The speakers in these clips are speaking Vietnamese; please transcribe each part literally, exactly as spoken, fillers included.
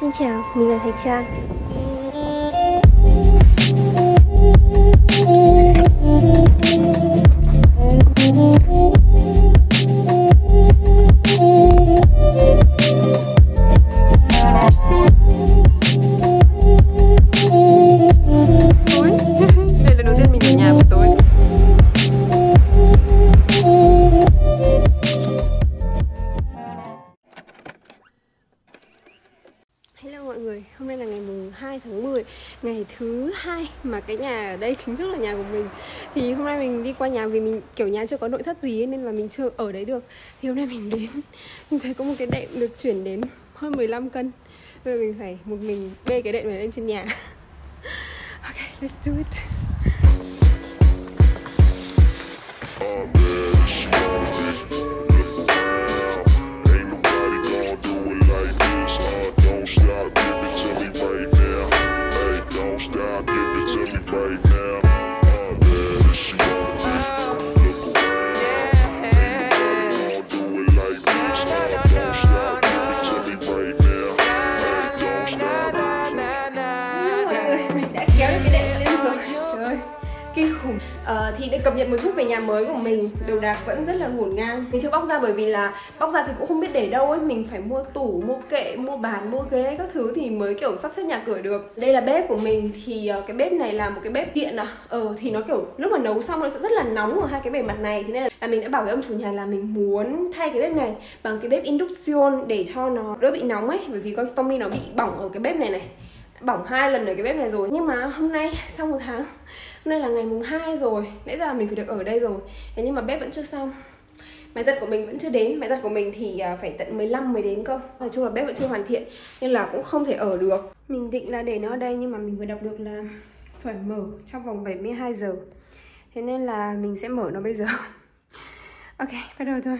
Xin chào, mình là Thạch Trang. Hôm nay là ngày hai tháng mười, ngày thứ hai mà cái nhà ở đây chính thức là nhà của mình. Thì hôm nay mình đi qua nhà vì mình kiểu nhà chưa có nội thất gì ấy, nên là mình chưa ở đấy được. Thì hôm nay mình đến, mình thấy có một cái đệm được chuyển đến hơn mười lăm cân. Bây giờ mình phải một mình bê cái đệm này lên trên nhà. Ok, let's do it. Uh, thì để cập nhật một chút về nhà mới của mình, đồ đạc vẫn rất là ngổn ngang. Mình chưa bóc ra bởi vì là bóc ra thì cũng không biết để đâu ấy. Mình phải mua tủ, mua kệ, mua bàn, mua ghế các thứ thì mới kiểu sắp xếp nhà cửa được. Đây là bếp của mình, thì uh, cái bếp này là một cái bếp điện à. Ờ uh, thì nó kiểu lúc mà nấu xong nó sẽ rất là nóng ở hai cái bề mặt này. Thế nên là mình đã bảo với ông chủ nhà là mình muốn thay cái bếp này bằng cái bếp induction để cho nó đỡ bị nóng ấy. Bởi vì con Tommy nó bị bỏng ở cái bếp này này, bỏng hai lần ở cái bếp này rồi. Nhưng mà hôm nay sau một tháng, hôm nay là ngày mùng hai rồi, nãy giờ là mình phải được ở đây rồi. Thế nhưng mà bếp vẫn chưa xong, máy giặt của mình vẫn chưa đến. Máy giặt của mình thì phải tận mười lăm mới đến cơ. Nói chung là bếp vẫn chưa hoàn thiện nên là cũng không thể ở được. Mình định là để nó ở đây nhưng mà mình vừa đọc được là phải mở trong vòng bảy mươi hai giờ. Thế nên là mình sẽ mở nó bây giờ. Ok, bắt đầu thôi.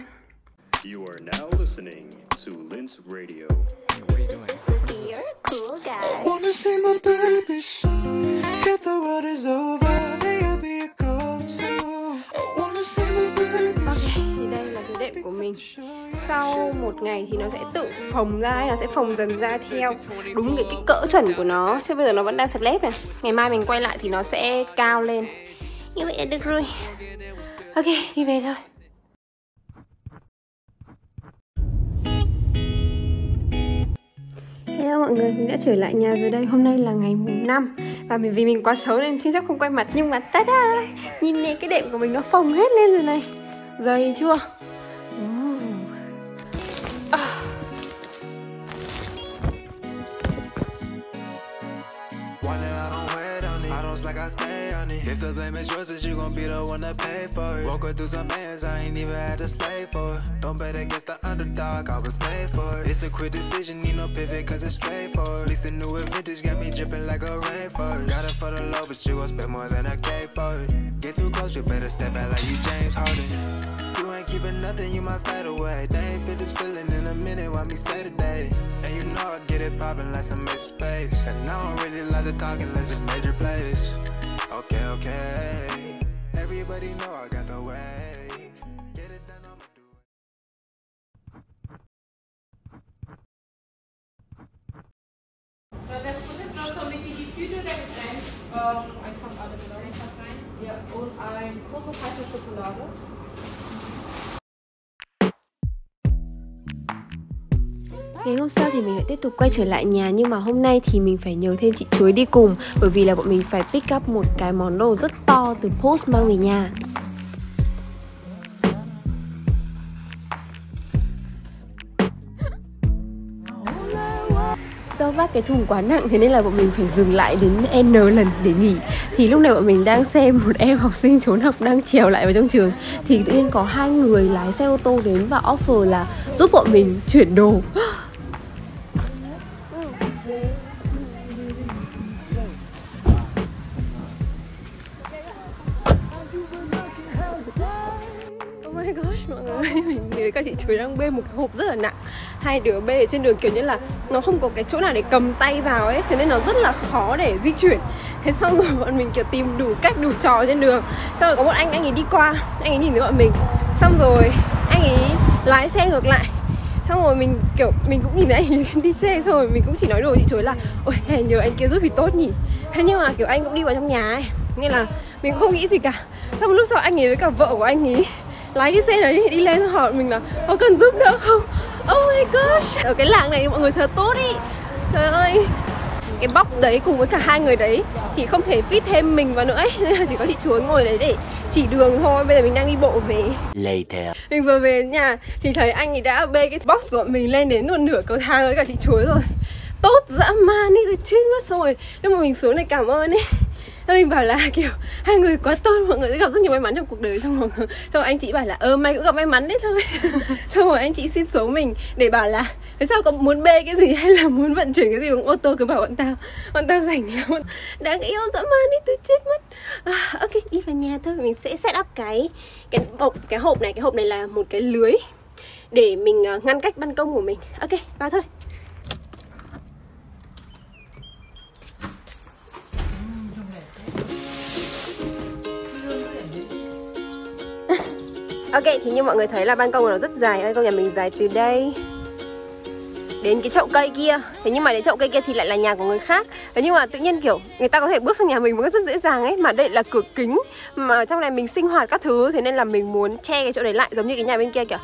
You are now listening to Linz Radio. What are you doing? You're a cool guy. Wanna see my baby soon. Get the world is over. They'll be a gone soon. Wanna see my baby. Ok, thì đây là cái đệm của mình. Sau một ngày thì nó sẽ tự phồng ra, nó sẽ phồng dần ra theo đúng cái, cái cỡ chuẩn của nó. Chứ bây giờ nó vẫn đang sạch lép này. Ngày mai mình quay lại thì nó sẽ cao lên. Như vậy là được rồi. Ok, đi về thôi. Hello mọi người, mình đã trở lại nhà rồi đây. Hôm nay là ngày mùng năm. Và mình, vì mình quá xấu nên khi chắc không quay mặt. Nhưng mà ta-da, nhìn này, cái đệm của mình nó phồng hết lên rồi này. Dày chưa? If the blame is yours, is you gon' be the one to pay for it. Walk her through some hands, I ain't even had to slave for it. Don't bet against the underdog, I was made for it. It's a quick decision, need no pivot, cause it's straightforward. At least the new vintage got me dripping like a rainforest. Got it for the low, but you gon' spend more than I gave for it. Get too close, you better step back like you James Harden. You ain't keeping nothing, you my fade away. They ain't fit this feeling in a minute, why me say today? And you know I get it poppin' like some mixed space. And I don't really like to talk unless it's major plays. Okay, okay. Everybody know I got the way. Get it done, I'ma do it. So let's put it down. So Mickey, did you do that again? Um, I come out of the lorry sometime. Yeah, und ein großer heißer Schokolade. Ngày hôm sau thì mình lại tiếp tục quay trở lại nhà, nhưng mà hôm nay thì mình phải nhờ thêm chị Chuối đi cùng, bởi vì là bọn mình phải pick up một cái món đồ rất to từ Bosch mang về nhà. Do vác cái thùng quá nặng thế nên là bọn mình phải dừng lại đến N lần để nghỉ. Thì lúc này bọn mình đang xem một em học sinh trốn học đang trèo lại vào trong trường. Thì tự nhiên có hai người lái xe ô tô đến và offer là giúp bọn mình chuyển đồ. Mình thấy các chị Chuối đang bê một hộp rất là nặng. Hai đứa bê trên đường kiểu như là nó không có cái chỗ nào để cầm tay vào ấy, thế nên nó rất là khó để di chuyển. Thế xong rồi bọn mình kiểu tìm đủ cách đủ trò trên đường. Xong rồi có một anh, anh ấy đi qua, anh ấy nhìn thấy bọn mình, xong rồi anh ấy lái xe ngược lại. Xong rồi mình kiểu mình cũng nhìn anh đi xe, xong rồi mình cũng chỉ nói đùa chị Chuối là ôi hè nhờ anh kia giúp thì tốt nhỉ. Thế nhưng mà kiểu anh cũng đi vào trong nhà ấy, nên là mình cũng không nghĩ gì cả. Xong một lúc sau anh ấy với cả vợ của anh ấy lái cái xe đấy đi lên, rồi hỏi mình là có cần giúp đỡ không. Oh my gosh, ở cái làng này mọi người thật tốt ý. Trời ơi, cái box đấy cùng với cả hai người đấy thì không thể fit thêm mình vào nữa ấy, nên là chỉ có chị Chuối ngồi đấy để chỉ đường thôi. Bây giờ mình đang đi bộ về. Later. Mình vừa về nhà thì thấy anh ấy đã bê cái box của mình lên đến luôn nửa cầu thang với cả chị Chuối rồi. Tốt dã man ấy, rồi chết mất rồi. Lúc mà mình xuống này cảm ơn ấy, mình bảo là kiểu hai người quá tốt, mọi người sẽ gặp rất nhiều may mắn trong cuộc đời. Xong rồi, xong rồi anh chị bảo là ơ mày cũng gặp may mắn đấy thôi. Xong rồi anh chị xin số mình để bảo là thế sao có muốn bê cái gì hay là muốn vận chuyển cái gì bằng ô tô cứ bảo bọn tao. Bọn tao rảnh lắm, đáng yêu dã man đi, tôi chết mất. À, ok, đi vào nhà thôi, mình sẽ set up cái cái hộp, cái hộp này, cái hộp này là một cái lưới để mình ngăn cách ban công của mình. Ok, vào thôi. Ok, thì như mọi người thấy là ban công nó rất dài. Ban công nhà mình dài từ đây đến cái chậu cây kia. Thế nhưng mà đến chậu cây kia thì lại là nhà của người khác. Thế nhưng mà tự nhiên kiểu người ta có thể bước sang nhà mình một cách rất dễ dàng ấy. Mà đây là cửa kính, mà trong này mình sinh hoạt các thứ. Thế nên là mình muốn che cái chỗ đấy lại, giống như cái nhà bên kia kìa.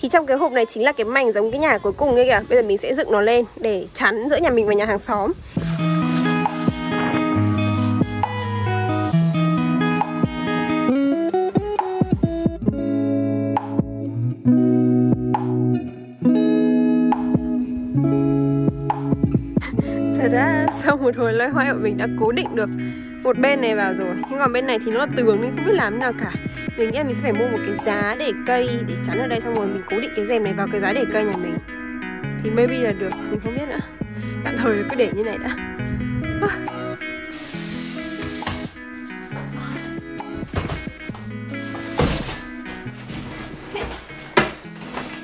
Thì trong cái hộp này chính là cái mảnh giống cái nhà cuối cùng ấy kìa. Bây giờ mình sẽ dựng nó lên để chắn giữa nhà mình và nhà hàng xóm. Sau một hồi loay hoay bọn mình đã cố định được một bên này vào rồi, nhưng còn bên này thì nó là tường nên không biết làm thế nào cả. Mình nghĩ là mình sẽ phải mua một cái giá để cây để chắn ở đây, xong rồi mình cố định cái rèm này vào cái giá để cây nhà mình thì maybe là được, mình không biết nữa. Tạm thời cứ để như này đã.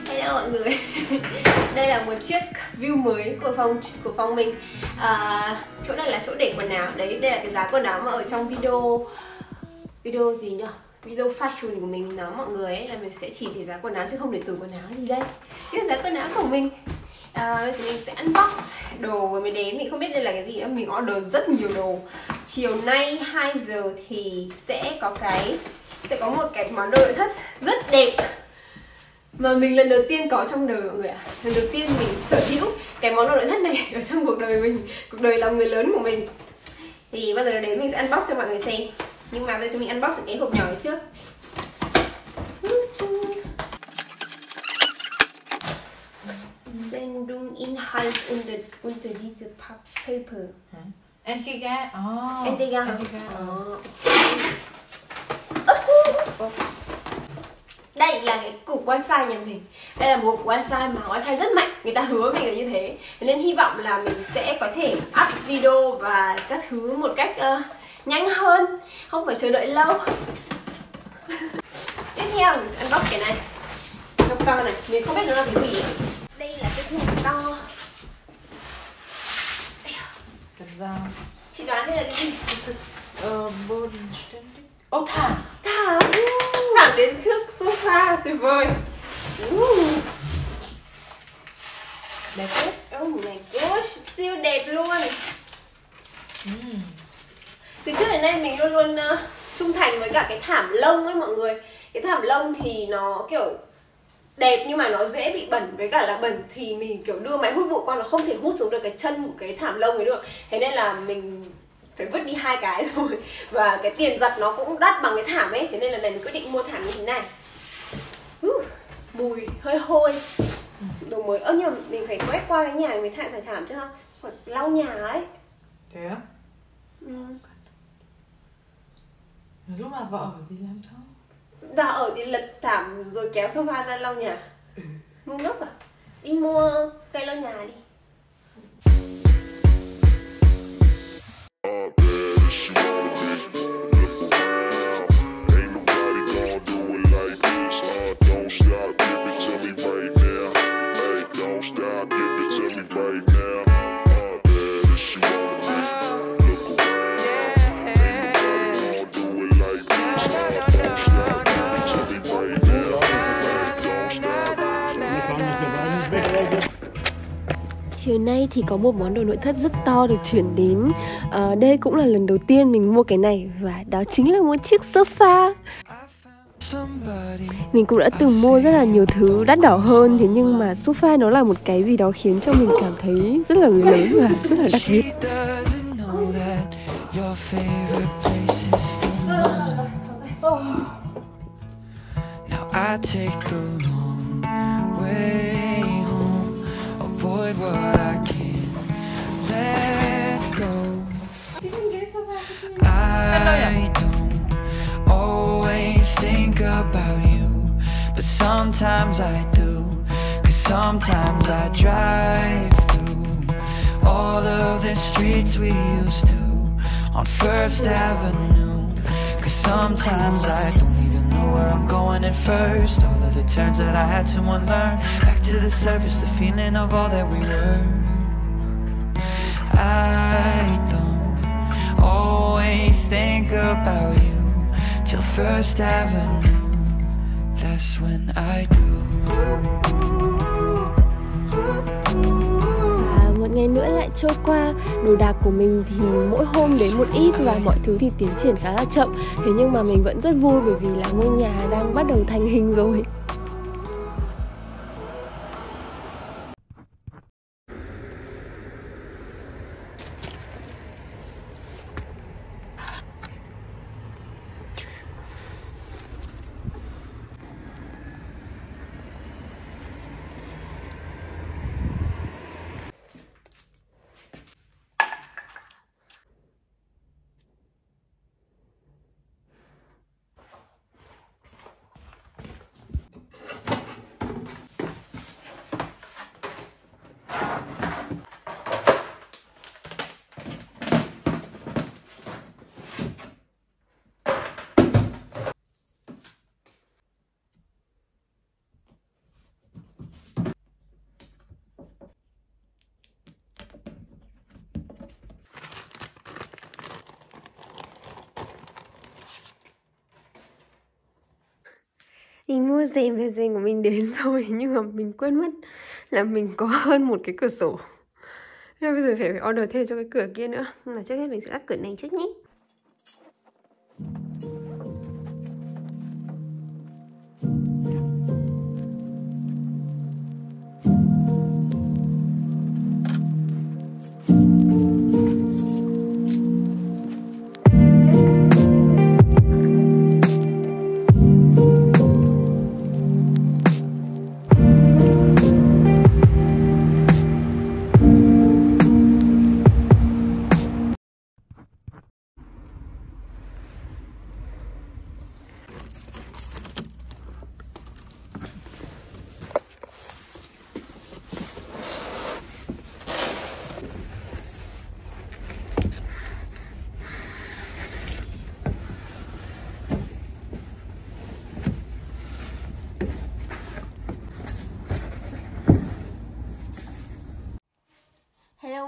Hello mọi người. Đây là một chiếc view mới của phòng của phòng mình. À, chỗ này là chỗ để quần áo. Đấy, đây là cái giá quần áo mà ở trong video video gì nhỉ? Video fashion của mình nói mọi người ấy, là mình sẽ chỉ để giá quần áo chứ không để tủ quần áo gì đây. Cái giá quần áo của mình. À, chúng mình sẽ unbox đồ rồi mới đến. Mình không biết đây là cái gì nữa. Mình order rất nhiều đồ. Chiều nay hai giờ thì sẽ có cái sẽ có một cái món đồ nội thất rất đẹp mà mình lần đầu tiên có trong đời mọi người ạ. À, lần đầu tiên mình sở hữu cái món đồ nội thất này ở trong cuộc đời mình, cuộc đời làm người lớn của mình. Thì bây giờ đến mình sẽ unbox cho mọi người xem. Nhưng mà bây giờ chúng mình unbox cái hộp nhỏ này trước. Sendung Inhalt unter unter diese Paper. Entgegen. Oh. Entgegen. Oh. Đây là cái cục wifi nhà mình. Đây là một wifi mà wifi rất mạnh. Người ta hứa mình là như thế, nên hy vọng là mình sẽ có thể up video và các thứ một cách uh, nhanh hơn, không phải chờ đợi lâu. Tiếp theo mình sẽ unbox cái này. Nó to này, mình không biết nó là cái gì. Đây là cái thùng to. Thật ra chị đoán đây là cái gì? Ờ, bồn standing. Ô thả. Thả. Thẳng đến trước sofa, tuyệt vời. uh. Đẹp quá. Oh my gosh, siêu đẹp luôn. mm. Từ trước đến nay mình luôn luôn uh, trung thành với cả cái thảm lông ấy mọi người. Cái thảm lông thì nó kiểu đẹp nhưng mà nó dễ bị bẩn, với cả là bẩn thì mình kiểu đưa máy hút bụi qua nó không thể hút xuống được cái chân của cái thảm lông ấy được. Thế nên là mình phải vứt đi hai cái rồi, và cái tiền giặt nó cũng đắt bằng cái thảm ấy. Thế nên lần này mình quyết định mua thảm như thế này. uh, Mùi hơi hôi đồ mới. Ơ nhưng mà mình phải quét qua cái nhà mình mới thải xài thảm chứ ha, còn lau nhà ấy. Thế á? Ừ. Lúc mà vợ ở thì làm sao? Bà ở thì lật thảm rồi kéo sofa ra lau nhà. Ừ. Ngu ngốc à? Đi mua cây lau nhà đi. Thank you. nay thì có một món đồ nội thất rất to được chuyển đến. À, đây cũng là lần đầu tiên mình mua cái này và đó chính là một chiếc sofa. Mình cũng đã từng mua rất là nhiều thứ đắt đỏ hơn, thế nhưng mà sofa nó là một cái gì đó khiến cho mình cảm thấy rất là người lớn và rất là đặc biệt. About you, but sometimes I do, 'cause sometimes I drive through all of the streets we used to on First Avenue, 'cause sometimes I don't even know where I'm going at first. All of the turns that I had to unlearn, back to the surface, the feeling of all that we were. I don't always think about you till First Avenue, that's when I do. À, một ngày nữa lại trôi qua, đồ đạc của mình thì mỗi hôm đến một ít và mọi thứ thì tiến triển khá là chậm. Thế nhưng mà mình vẫn rất vui bởi vì là ngôi nhà đang bắt đầu thành hình rồi. Mình mua rèm về rèm của mình đến rồi, nhưng mà mình quên mất là mình có hơn một cái cửa sổ. Nên bây giờ phải phải order thêm cho cái cửa kia nữa. Nhưng mà trước hết mình sẽ lắp cửa này trước nhé.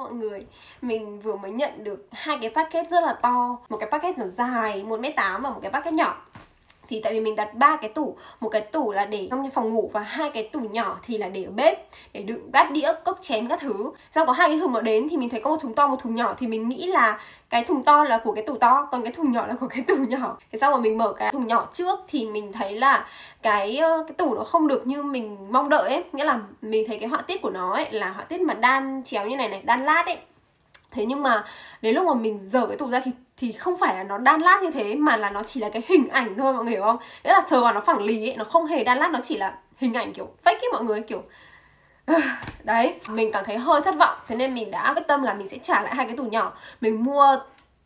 Mọi người, mình vừa mới nhận được hai cái packet rất là to, một cái packet nó dài một mét tám và một cái packet nhỏ. Thì tại vì mình đặt ba cái tủ, một cái tủ là để trong phòng ngủ và hai cái tủ nhỏ thì là để ở bếp, để đựng bát đĩa, cốc chén các thứ. Sau có hai cái thùng nó đến thì mình thấy có một thùng to, một thùng nhỏ, thì mình nghĩ là cái thùng to là của cái tủ to, còn cái thùng nhỏ là của cái tủ nhỏ. Thế sau mà mình mở cái thùng nhỏ trước thì mình thấy là cái cái tủ nó không được như mình mong đợi ấy, nghĩa là mình thấy cái họa tiết của nó ấy là họa tiết mà đan chéo như này này, đan lát ấy. Thế nhưng mà đến lúc mà mình dở cái tủ ra thì thì không phải là nó đan lát như thế, mà là nó chỉ là cái hình ảnh thôi, mọi người hiểu không? Nghĩa là sờ vào nó phẳng lì ấy, nó không hề đan lát, nó chỉ là hình ảnh kiểu fake ấy mọi người, kiểu đấy. Mình cảm thấy hơi thất vọng, thế nên mình đã quyết tâm là mình sẽ trả lại hai cái tủ nhỏ. Mình mua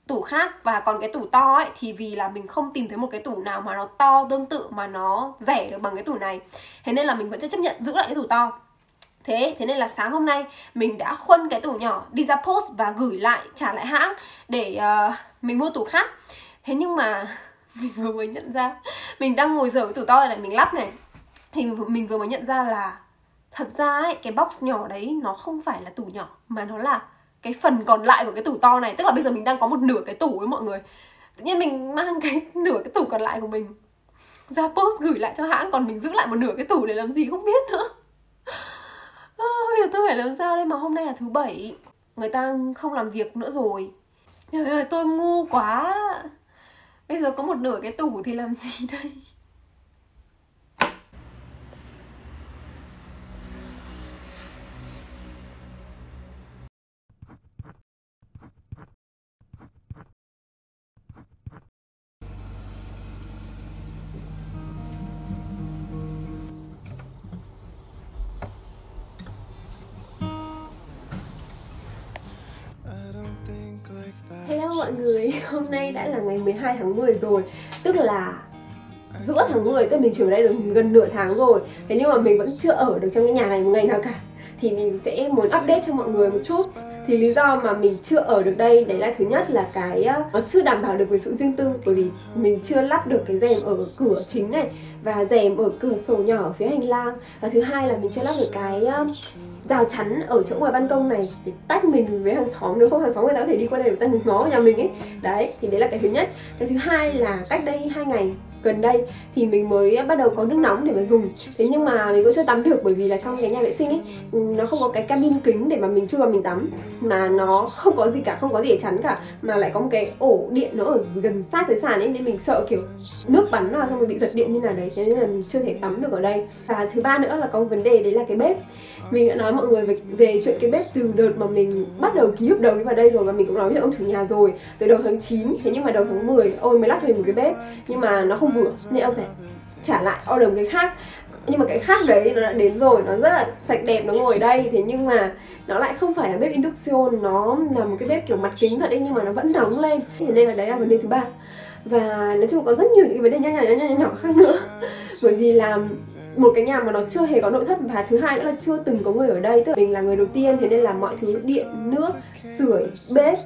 tủ khác, và còn cái tủ to ấy thì vì là mình không tìm thấy một cái tủ nào mà nó to tương tự mà nó rẻ được bằng cái tủ này, thế nên là mình vẫn chưa chấp nhận giữ lại cái tủ to. Thế, thế nên là sáng hôm nay mình đã khuân cái tủ nhỏ đi ra post và gửi lại, trả lại hãng để uh, mình mua tủ khác. Thế nhưng mà mình vừa mới nhận ra, mình đang ngồi dở cái tủ to này, mình lắp này, thì mình vừa mới nhận ra là thật ra ấy, cái box nhỏ đấy nó không phải là tủ nhỏ, mà nó là cái phần còn lại của cái tủ to này. Tức là bây giờ mình đang có một nửa cái tủ ấy mọi người. Tự nhiên mình mang cái nửa cái tủ còn lại của mình ra post gửi lại cho hãng, còn mình giữ lại một nửa cái tủ để làm gì không biết nữa. biết tôi phải làm sao đây mà hôm nay là thứ bảy, người ta không làm việc nữa rồi. Trời ơi, tôi ngu quá. Bây giờ có một nửa cái tủ thì làm gì đây? Mọi người, hôm nay đã là ngày mười hai tháng mười rồi. Tức là giữa tháng mười, tức mình chuyển ở đây được gần nửa tháng rồi. Thế nhưng mà mình vẫn chưa ở được trong cái nhà này một ngày nào cả. Thì mình sẽ muốn update cho mọi người một chút. Thì lý do mà mình chưa ở được đây, đấy là thứ nhất là cái nó chưa đảm bảo được về sự riêng tư. Bởi vì mình chưa lắp được cái rèm ở cửa chính này và rèm ở cửa sổ nhỏ ở phía hành lang. Và thứ hai là mình chưa lắp được cái rào chắn ở chỗ ngoài ban công này để tách mình với hàng xóm, nếu không hàng xóm người ta có thể đi qua đây người ta ngó nhà mình ấy. Đấy, thì đấy là cái thứ nhất. Cái thứ hai là cách đây hai ngày gần đây thì mình mới bắt đầu có nước nóng để mà dùng. Thế nhưng mà mình cũng chưa tắm được bởi vì là trong cái nhà vệ sinh ấy nó không có cái cabin kính để mà mình chui vào mình tắm, mà nó không có gì cả, không có gì để chắn cả, mà lại có một cái ổ điện nó ở gần sát tới sàn ấy, nên mình sợ kiểu nước bắn vào xong rồi bị giật điện như nào đấy. Thế nên là mình chưa thể tắm được ở đây. Và thứ ba nữa là có một vấn đề, đấy là cái bếp. Mình đã nói mọi người về, về chuyện cái bếp từ đợt mà mình bắt đầu ký hợp đồng đi vào đây rồi, và mình cũng nói với ông chủ nhà rồi từ đầu tháng chín. Thế nhưng mà đầu tháng mười ôi mới lắp cho mình một cái bếp nhưng mà nó không vừa nên ông phải trả lại order một cái khác. Nhưng mà cái khác đấy nó đã đến rồi, nó rất là sạch đẹp, nó ngồi đây. Thế nhưng mà nó lại không phải là bếp induction, nó là một cái bếp kiểu mặt kính thật đấy, nhưng mà nó vẫn nóng lên. Thế nên là đấy là vấn đề thứ ba. Và nói chung có rất nhiều những vấn đề nhỏ nhỏ nhỏ nhỏ, nhỏ khác nữa. Bởi vì là một cái nhà mà nó chưa hề có nội thất, và thứ hai nữa là chưa từng có người ở đây, tức là mình là người đầu tiên. Thế nên là mọi thứ điện, nước, sưởi, bếp,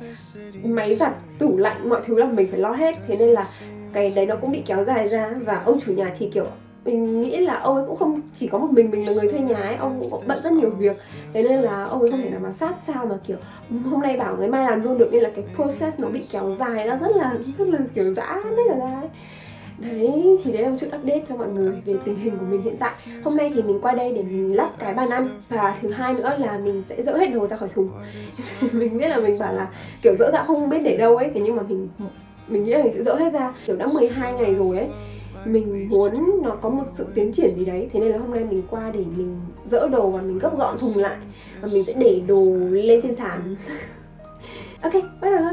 máy giặt, tủ lạnh, mọi thứ là mình phải lo hết. Thế nên là cái đấy nó cũng bị kéo dài ra. Và ông chủ nhà thì kiểu mình nghĩ là ông ấy cũng không chỉ có một mình mình là người thuê nhà ấy, ông cũng bận rất nhiều việc. Thế nên là ông ấy không thể nào mà sát sao mà kiểu hôm nay bảo ngày mai làm luôn được, nên là cái process nó bị kéo dài ra rất là rất là kiểu dã đấy là ra ấy. Đấy, thì đấy là một chút update cho mọi người về tình hình của mình hiện tại. Hôm nay thì mình qua đây để mình lắp cái bàn ăn. Và thứ hai nữa là mình sẽ dỡ hết đồ ra khỏi thùng. Mình biết là mình bảo là kiểu dỡ ra không biết để đâu ấy, thế nhưng mà mình mình nghĩ là mình sẽ dỡ hết ra. Kiểu đã mười hai ngày rồi ấy, mình muốn nó có một sự tiến triển gì đấy. Thế nên là hôm nay mình qua để mình dỡ đồ và mình gấp gọn thùng lại, và mình sẽ để đồ lên trên sàn. Ok, bắt đầu thôi.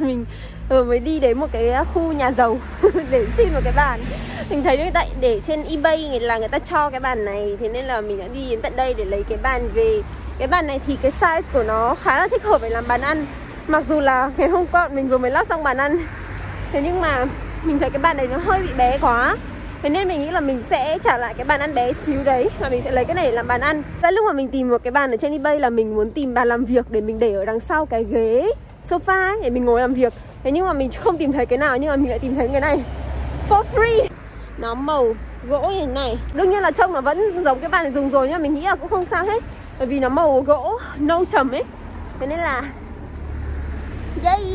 Mình vừa mới đi đến một cái khu nhà giàu để xin một cái bàn. Mình thấy người ta để trên eBay là người ta cho cái bàn này, thế nên là mình đã đi đến tận đây để lấy cái bàn về. Cái bàn này thì cái size của nó khá là thích hợp để làm bàn ăn, mặc dù là ngày hôm qua mình vừa mới lắp xong bàn ăn. Thế nhưng mà mình thấy cái bàn này nó hơi bị bé quá, thế nên mình nghĩ là mình sẽ trả lại cái bàn ăn bé xíu đấy, và mình sẽ lấy cái này để làm bàn ăn. Tại lúc mà mình tìm một cái bàn ở trên eBay là mình muốn tìm bàn làm việc để mình để ở đằng sau cái ghế sofa ấy, để mình ngồi làm việc. Thế nhưng mà mình không tìm thấy cái nào, nhưng mà mình lại tìm thấy cái này for free. Nó màu gỗ như thế này, đương nhiên là trông nó vẫn giống cái bàn này dùng rồi, nhưng mà mình nghĩ là cũng không sao hết. bởi vì nó màu gỗ nâu trầm ấy, thế nên là yay.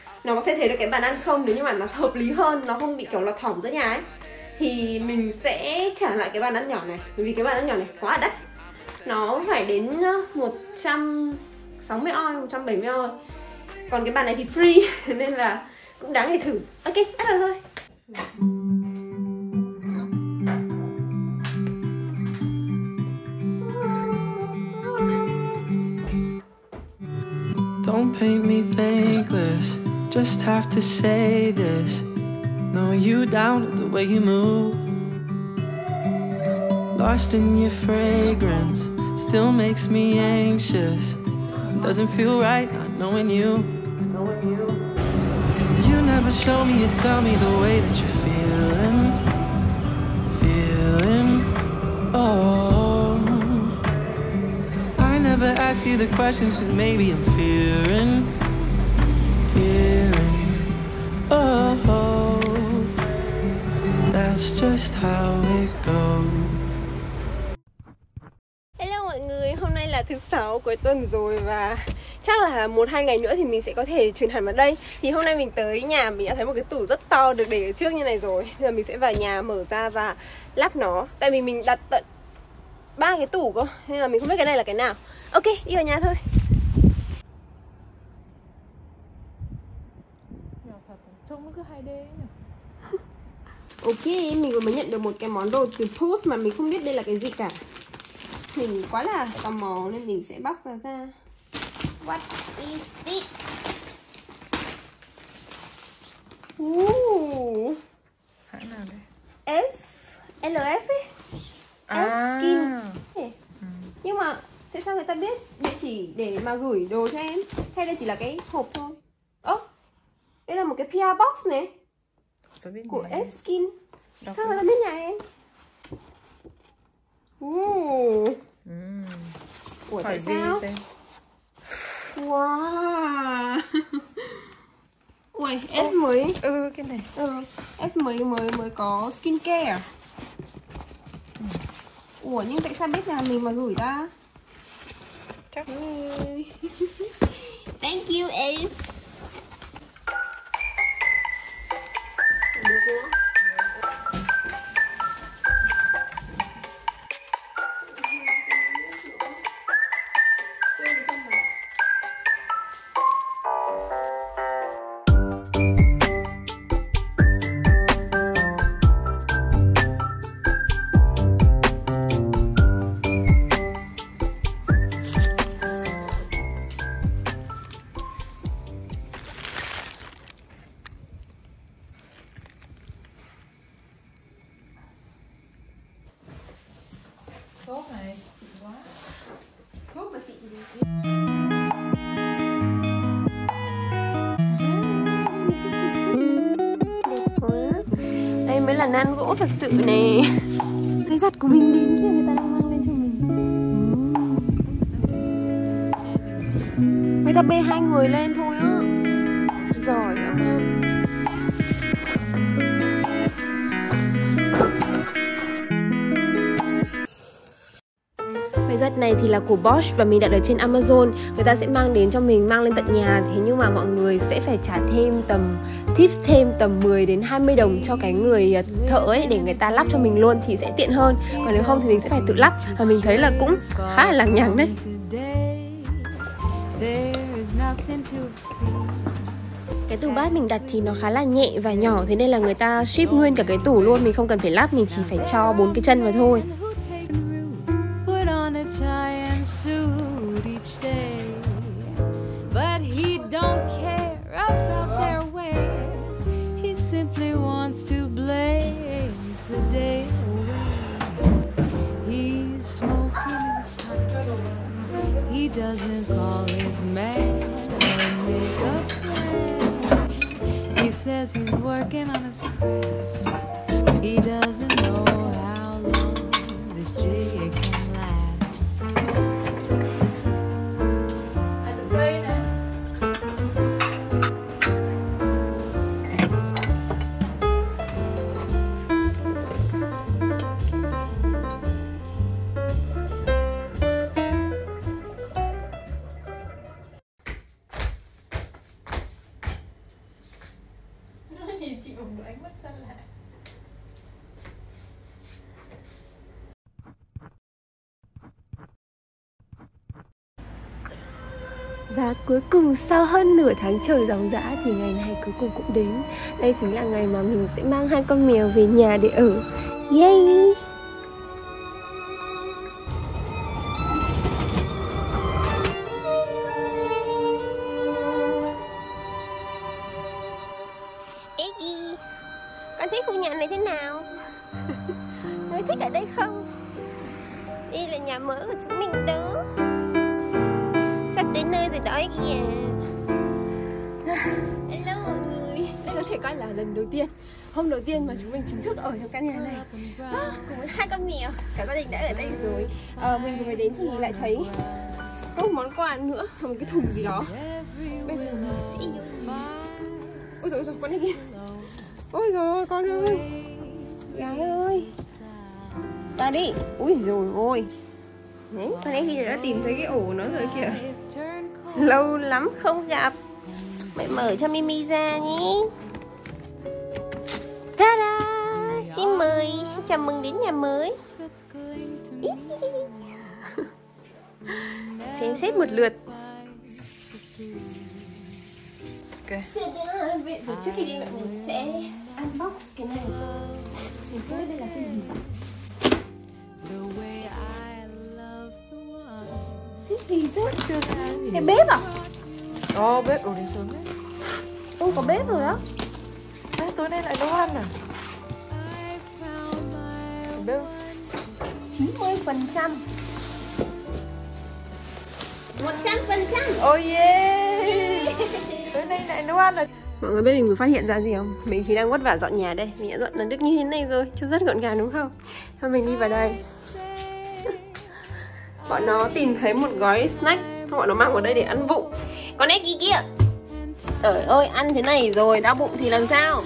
nó có thể thấy được cái bàn ăn không. Nếu như mà nó hợp lý hơn, nó không bị kiểu lọt thỏm giữa nhà ấy, thì mình sẽ trả lại cái bàn ăn nhỏ này. Bởi vì cái bàn ăn nhỏ này quá đắt, nó phải đến một trăm sáu mươi oi, một trăm bảy mươi oi. Còn cái bàn này thì free nên là cũng đáng để thử. Ok, ăn rồi thôi. Don't paint me thankless, just have to say this. No, you down at the way you move. Lost in your fragrance, still makes me anxious. Doesn't feel right not knowing you. Knowing you. You never show me, you tell me the way that you're feeling. Feeling, oh. I never ask you the questions cause maybe I'm fearing. Fearing, oh. That's just how it goes. Hello mọi người, hôm nay là thứ sáu cuối tuần rồi và chắc là một hai ngày nữa thì mình sẽ có thể chuyển hẳn vào đây. Thì hôm nay mình tới nhà, mình đã thấy một cái tủ rất to được để ở trước như này rồi. Bây giờ mình sẽ vào nhà mở ra và lắp nó. Tại vì mình đặt tận ba cái tủ cơ, nên là mình không biết cái này là cái nào. Ok, đi vào nhà thôi. Nhỏ thật, trông cứ hai D ấy nhỉ. Ok, mình vừa mới nhận được một cái món đồ từ Post mà mình không biết đây là cái gì cả. Mình quá là tò mò nên mình sẽ bóc ra ra. What is this? Ooh. Hãng nào đây? Elf, Elf ấy. Elf à. Skin. Hey. Ừ. Nhưng mà tại sao người ta biết địa chỉ để mà gửi đồ cho em? Hay đây chỉ là cái hộp thôi? Ơ, oh, đây là một cái pê e box này. Của Elf Skin. Đọc sao mà ta biết nhà em? Ủa, mm. Ủa tại sao? Xem. Wow. Ui, Elf oh. mới Ừ, cái này Ừ, Elf mới, mới, mới có skincare à? Ừ. Ủa, nhưng tại sao biết là mình mà gửi ta? Chắc Thank you Elf. Là nan gỗ thật sự này. Cái giặt của mình đến kia người ta đang mang lên cho mình. Người ta bê hai người lên thôi á. Giỏi lắm. Cái giặt này thì là của Bosch và mình đặt ở trên Amazon. Người ta sẽ mang đến cho mình, mang lên tận nhà. Thế nhưng mà mọi người sẽ phải trả thêm tầm tips thêm tầm mười đến hai mươi đồng cho cái người thợ ấy để người ta lắp cho mình luôn thì sẽ tiện hơn. Còn nếu không thì mình sẽ phải tự lắp và mình thấy là cũng khá là lằng nhằng đấy. Cái tủ bát mình đặt thì nó khá là nhẹ và nhỏ, thế nên là người ta ship nguyên cả cái tủ luôn, mình không cần phải lắp, mình chỉ phải cho bốn cái chân vào thôi. simply wants to blaze the day away. He's smoking his pipe. He doesn't call his man and make a plan. He says he's working on his craft. He doesn't know how long this jig can last. Và cuối cùng sau hơn nửa tháng trời ròng rã thì ngày này cuối cùng cũng đến. Đây chính là ngày mà mình sẽ mang hai con mèo về nhà để ở. Yay! Eggie, con thích khu nhà này thế nào? Người thích ở đây không? Đây là nhà mới của chúng mình đó. Sắp đến nơi rồi đó kìa. Hello mọi người. Đây có thể coi là lần đầu tiên, hôm đầu tiên mà chúng mình chính thức ở trong căn nhà này à, cùng với hai con mèo. Cả gia đình đã ở đây rồi à, mình vừa đến thì lại thấy có một món quà nữa, một cái thùng gì đó. Bây giờ mình sẽ yêu. Ôi dồi dồi, con này kìa. Ôi dồi, con ơi. Gái ơi, ra đi. Ui dồi ôi. Con ấy khi đã tìm thấy cái ổ nó rồi kìa. Lâu lắm không gặp. Mẹ mở cho Mimi ra nhé. Ta-da! Xin mời, xin chào mừng đến nhà mới. Xem xét một lượt. Okay. Trước khi đi mẹ mình sẽ unbox cái này. Mình coi đây là cái gì. Gì thế? Cái bếp à? Ồ, oh, bếp, ồ đi sớm đấy. Tôi có bếp rồi đó. Đấy, tối nay lại nấu ăn à? Bếp chín mươi phần trăm một trăm phần trăm. Oh yeah. Tối nay lại nấu ăn à? Mọi người biết mình vừa phát hiện ra gì không? Mình thì đang vất vả dọn nhà đây. Mình đã dọn lần được như thế này rồi, trông rất gọn gàng đúng không? Thôi mình đi vào đây. Bọn nó tìm thấy một gói snack, bọn nó mang vào đây để ăn vụng. Con Eggie kia, trời ơi, ăn thế này rồi đau bụng thì làm sao?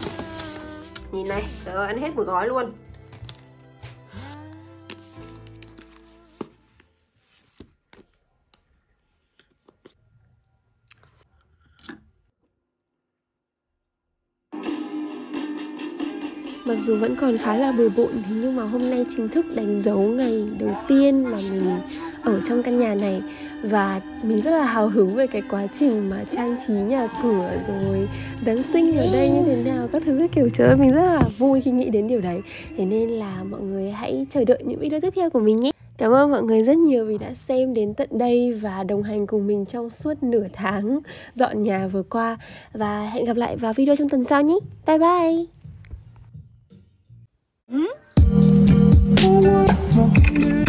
Nhìn này, trời ơi, ăn hết một gói luôn. Mặc dù vẫn còn khá là bừa bộn thì nhưng mà hôm nay chính thức đánh dấu ngày đầu tiên mà mình ở trong căn nhà này. Và mình rất là hào hứng về cái quá trình mà trang trí nhà cửa rồi Giáng sinh ở đây như thế nào, các thứ các kiểu. Trời ơi, mình rất là vui khi nghĩ đến điều đấy. Thế nên là mọi người hãy chờ đợi những video tiếp theo của mình nhé. Cảm ơn mọi người rất nhiều vì đã xem đến tận đây và đồng hành cùng mình trong suốt nửa tháng dọn nhà vừa qua. Và hẹn gặp lại vào video trong tuần sau nhé. Bye bye. Hmm?